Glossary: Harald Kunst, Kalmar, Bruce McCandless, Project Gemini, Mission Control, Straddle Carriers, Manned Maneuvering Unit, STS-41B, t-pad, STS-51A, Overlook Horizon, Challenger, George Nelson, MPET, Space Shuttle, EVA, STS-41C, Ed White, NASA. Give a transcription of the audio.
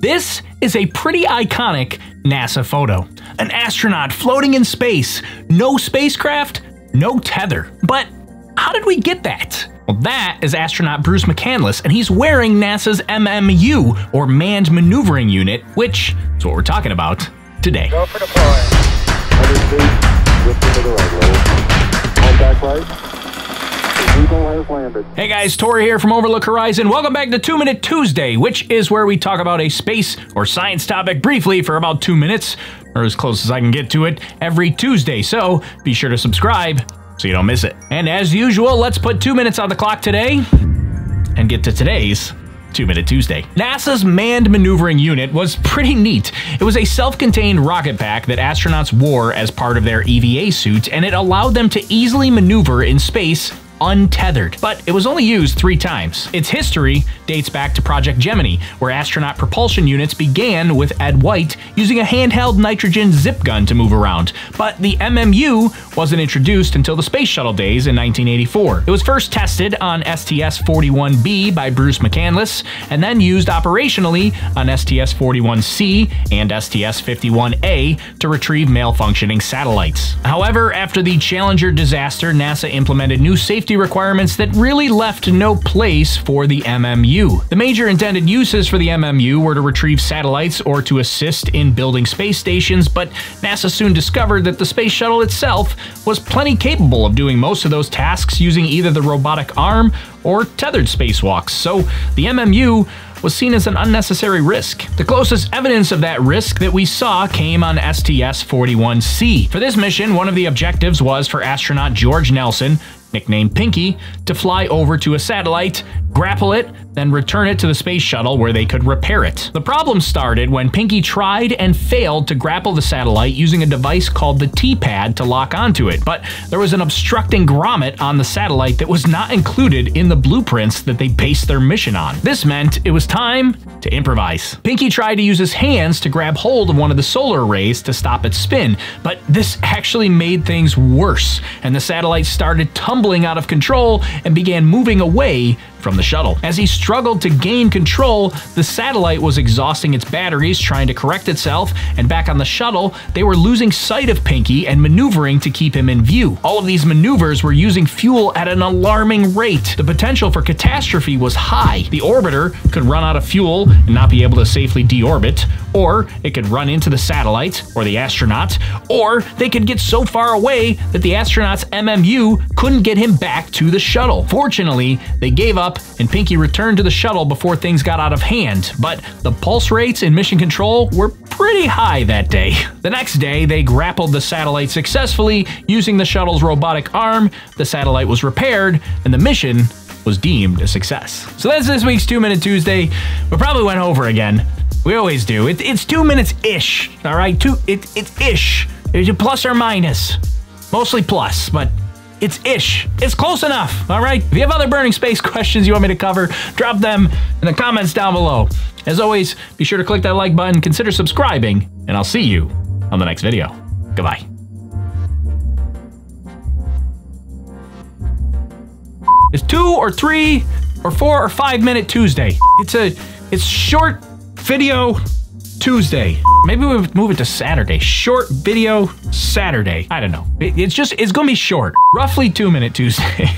This is a pretty iconic NASA photo. An astronaut floating in space, no spacecraft, no tether. But how did we get that? Well, that is astronaut Bruce McCandless, and he's wearing NASA's MMU, or Manned Maneuvering Unit, which is what we're talking about today. Go for deploy. 100 feet, to the right, roll. On back right. Hey guys, Tori here from Overlook Horizon. Welcome back to 2-Minute Tuesday, which is where we talk about a space or science topic briefly for about 2 minutes, or as close as I can get to it, every Tuesday. So be sure to subscribe so you don't miss it. And as usual, let's put 2 minutes on the clock today and get to today's 2-Minute Tuesday. NASA's Manned Maneuvering Unit was pretty neat. It was a self-contained rocket pack that astronauts wore as part of their EVA suit, and it allowed them to easily maneuver in space untethered, but it was only used 3 times. Its history dates back to Project Gemini, where astronaut propulsion units began with Ed White using a handheld nitrogen zip gun to move around, but the MMU wasn't introduced until the space shuttle days in 1984. It was first tested on STS-41B by Bruce McCandless, and then used operationally on STS-41C and STS-51A to retrieve malfunctioning satellites. However, after the Challenger disaster, NASA implemented new safety requirements that really left no place for the MMU. The major intended uses for the MMU were to retrieve satellites or to assist in building space stations, but NASA soon discovered that the space shuttle itself was plenty capable of doing most of those tasks using either the robotic arm or tethered spacewalks, so the MMU was seen as an unnecessary risk. The closest evidence of that risk that we saw came on STS-41C. For this mission, one of the objectives was for astronaut George Nelson, nicknamed Pinky, to fly over to a satellite, grapple it, then return it to the space shuttle where they could repair it. The problem started when Pinky tried and failed to grapple the satellite using a device called the t-pad to lock onto it, but there was an obstructing grommet on the satellite that was not included in the blueprints that they based their mission on. This meant it was time to improvise. Pinky tried to use his hands to grab hold of one of the solar arrays to stop its spin, but this actually made things worse, and the satellite started tumbling out of control and began moving away from the shuttle. As he struggled to gain control, the satellite was exhausting its batteries trying to correct itself, and back on the shuttle, they were losing sight of Pinky and maneuvering to keep him in view. All of these maneuvers were using fuel at an alarming rate. The potential for catastrophe was high. The orbiter could run out of fuel and not be able to safely deorbit, or it could run into the satellite or the astronaut, or they could get so far away that the astronaut's MMU couldn't get him back to the shuttle. Fortunately, they gave up and Pinky returned to the shuttle before things got out of hand, but the pulse rates in mission control were pretty high that day. The next day, they grappled the satellite successfully using the shuttle's robotic arm, the satellite was repaired, and the mission was deemed a success. So that's this week's 2-Minute Tuesday. We probably went over again. We always do. It's 2 minutes-ish, all right? It's ish. It's a plus or minus. Mostly plus, but it's ish. It's close enough, all right? If you have other burning space questions you want me to cover, drop them in the comments down below. As always, be sure to click that like button, consider subscribing, and I'll see you on the next video. Goodbye. It's 2 or 3 or 4 or 5 minute Tuesday. It's short video Tuesday. Maybe we would move it to Saturday. Short video Saturday. I don't know. It's gonna be short. Roughly 2-Minute Tuesday.